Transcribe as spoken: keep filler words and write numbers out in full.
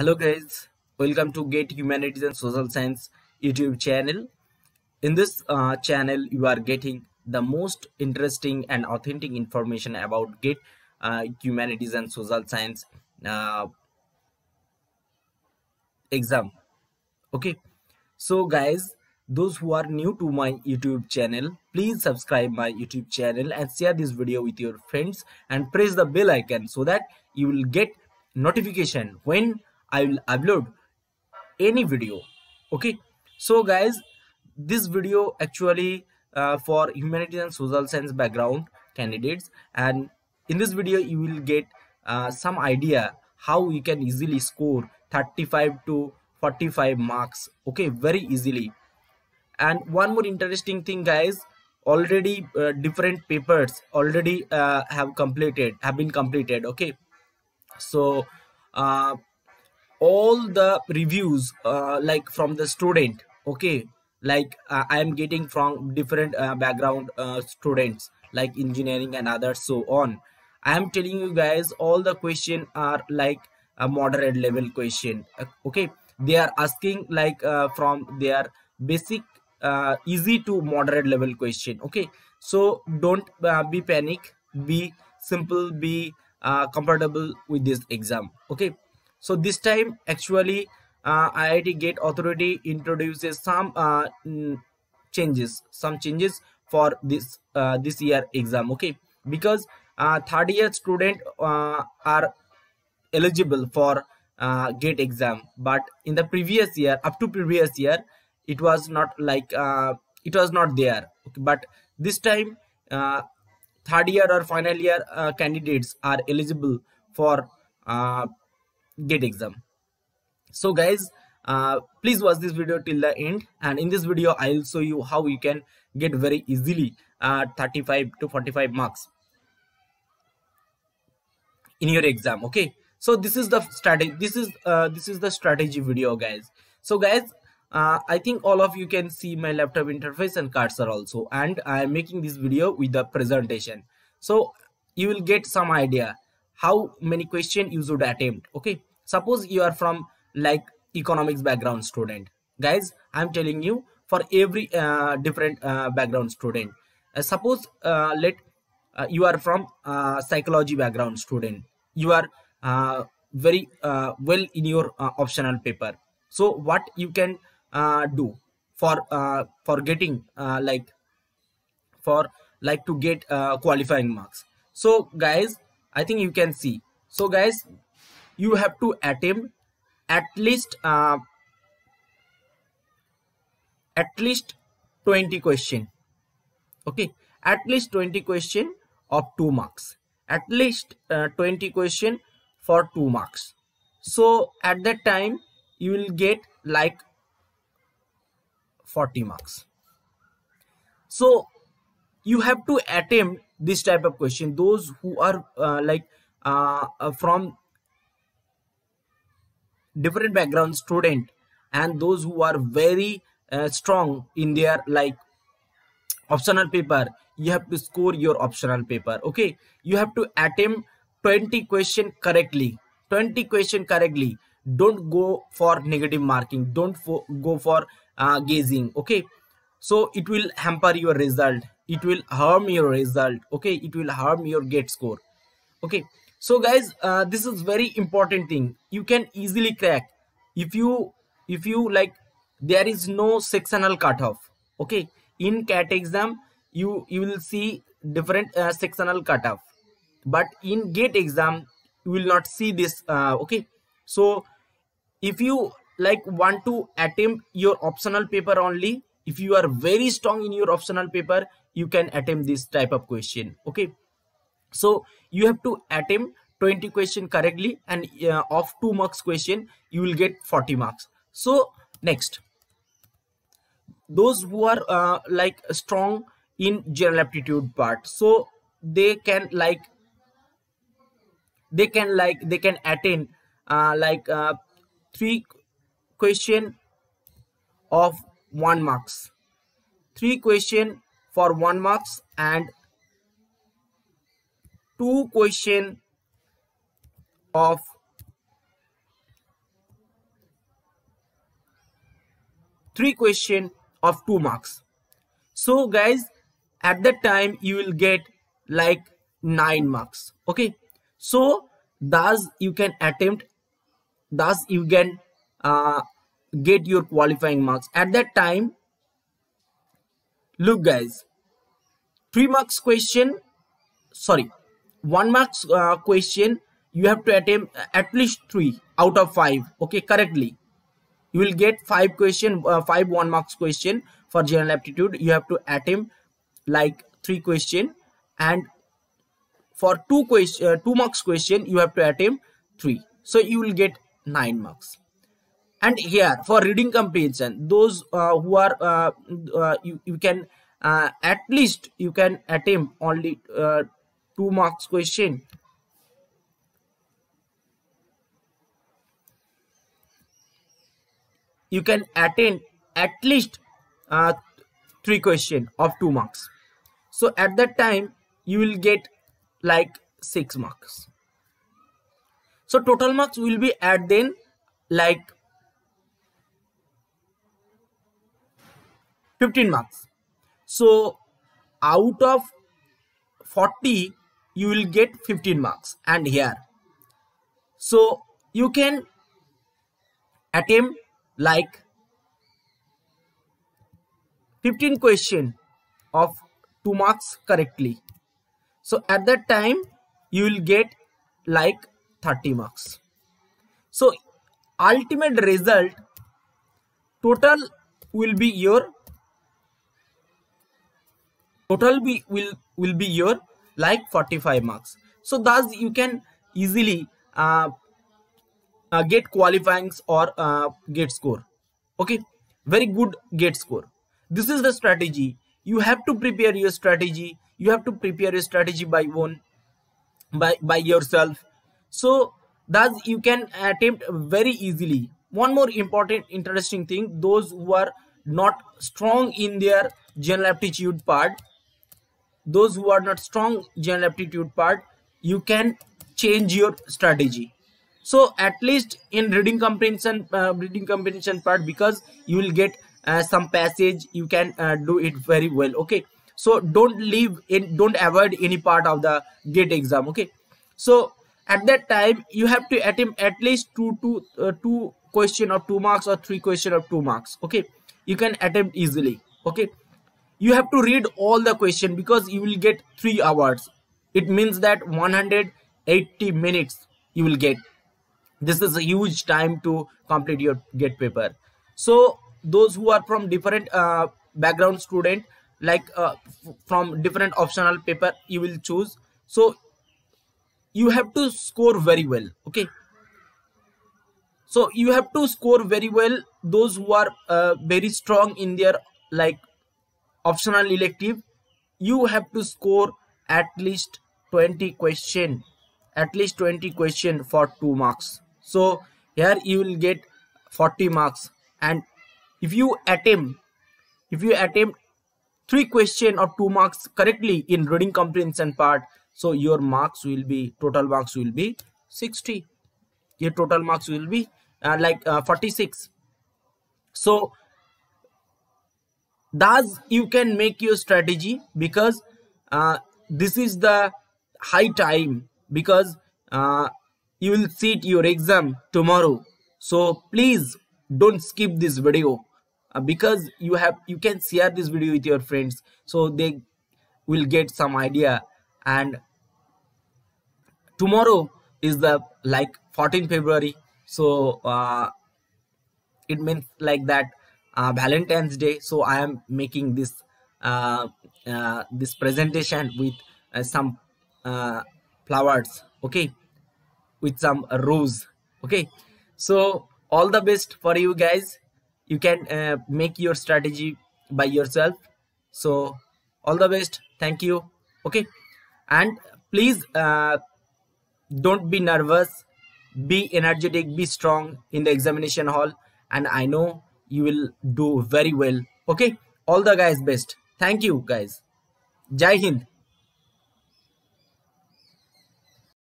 Hello guys, welcome to GATE Humanities and Social Science YouTube channel. In this uh, channel you are getting the most interesting and authentic information about GATE uh, Humanities and Social Science uh, exam. Okay, so guys, those who are new to my YouTube channel, please subscribe my YouTube channel and share this video with your friends and press the bell icon so that you will get notification when I will upload any video. Okay, so guys, this video actually uh, for humanities and social science background candidates, and in this video you will get uh, some idea how you can easily score thirty-five to forty-five marks, okay, very easily. And one more interesting thing guys, already uh, different papers already uh, have completed have been completed. Okay, so uh, all the reviews uh, like from the student, okay, like uh, I am getting from different uh, background uh, students like engineering and others, so on. I am telling you guys, all the question are like a moderate level question, okay. They are asking like uh, from their basic uh, easy to moderate level question, okay. So don't uh, be panic, be simple, be uh, comfortable with this exam, okay. So this time actually uh, I I T GATE authority introduces some uh, changes, some changes for this uh, this year exam, okay, because uh, third year student uh, are eligible for uh, GATE exam, but in the previous year, up to previous year, it was not like uh, it was not there, okay, but this time uh, third year or final year uh, candidates are eligible for uh, GATE exam. So guys, uh, please watch this video till the end, and in this video I will show you how you can get very easily uh, thirty-five to forty-five marks in your exam, okay. So this is the strategy, this is uh, this is the strategy video guys. So guys, uh, I think all of you can see my laptop interface and cursor also, and I am making this video with the presentation, so you will get some idea how many question you should attempt, okay. Suppose you are from like economics background student, guys, I am telling you for every uh, different uh, background student. Uh, suppose uh, let uh, you are from uh, psychology background student, you are uh, very uh, well in your uh, optional paper. So what you can uh, do for uh, for getting uh, like for like to get uh, qualifying marks. So guys, I think you can see. So guys, you have to attempt at least uh, at least twenty question, okay, at least twenty question of two marks, at least uh, twenty question for two marks. So at that time you will get like forty marks. So you have to attempt this type of question. Those who are uh, like uh, uh, from different background student, and those who are very uh, strong in their like optional paper, you have to score your optional paper, okay. You have to attempt twenty question correctly, twenty question correctly. Don't go for negative marking, don't fo go for uh, guessing, okay. So it will hamper your result, it will harm your result, okay, it will harm your GATE score, okay. So guys, uh, this is very important thing, you can easily crack if you if you like. There is no sectional cutoff, okay, in CAT exam you you will see different uh, sectional cutoff, but in GATE exam you will not see this, uh, okay. So if you like want to attempt your optional paper only, if you are very strong in your optional paper, you can attempt this type of question, okay. So you have to attempt twenty question correctly, and uh, of two marks question you will get forty marks. So next, those who are uh, like strong in general aptitude part, so they can like they can like they can attend uh, like uh, three question of one marks, three question for one marks, and two question of three question of two marks. So guys, at that time you will get like nine marks. Okay, so thus you can attempt, thus you can uh, get your qualifying marks at that time. Look guys, three marks question, sorry, one marks uh, question you have to attempt at least three out of five. Okay, correctly you will get five question, uh, five one marks question for general aptitude. You have to attempt like three question, and for two question, uh, two marks question you have to attempt three. So you will get nine marks. And here for reading comprehension, those uh, who are uh, uh, you, you can uh, at least you can attempt only uh, two marks question. You can attempt at least uh, three question of two marks. So at that time you will get like six marks. So total marks will be at then like fifteen marks. So out of forty you will get fifteen marks. And here so you can attempt like fifteen question of two marks correctly. So at that time you will get like thirty marks. So ultimate result total will be your total be will will be your like forty-five marks. So thus you can easily uh, uh, get qualifyings or uh, GATE score. Okay, very good GATE score. This is the strategy. You have to prepare your strategy. You have to prepare your strategy by one, by by yourself. So thus you can attempt very easily. One more important interesting thing, those who are not strong in their general aptitude part, those who are not strong general aptitude part, you can change your strategy. So at least in reading comprehension, uh, reading comprehension part, because you will get Uh, some passage, you can uh, do it very well. Okay, so don't leave in, don't avoid any part of the GATE exam. Okay, so at that time you have to attempt at least two two uh, two question of two marks or three question of two marks. Okay, you can attempt easily. Okay, you have to read all the question because you will get three hours. It means that one hundred eighty minutes you will get. This is a huge time to complete your GATE paper. So those who are from different uh, background student, like uh, from different optional paper you will choose, so you have to score very well. Okay, so you have to score very well. Those who are uh, very strong in their like optional elective, you have to score at least twenty question, at least twenty question for two marks. So here you will get forty marks. And if you attempt, if you attempt three question or two marks correctly in reading comprehension part, so your marks will be, total marks will be sixty. Your total marks will be uh, like uh, forty-six. So thus you can make your strategy, because uh, this is the high time, because uh, you will sit your exam tomorrow. So please don't skip this video. Uh, because you have you can share this video with your friends, so they will get some idea. And tomorrow is the like fourteenth February, so uh, it means like that uh, Valentine's Day. So I am making this uh, uh, this presentation with uh, some uh, flowers, okay, with some rose. Okay, so all the best for you guys. You can uh, make your strategy by yourself. So all the best. Thank you. Okay, and please uh, don't be nervous. Be energetic. Be strong in the examination hall. And I know you will do very well. Okay, all the guys best. Thank you guys. Jai Hind.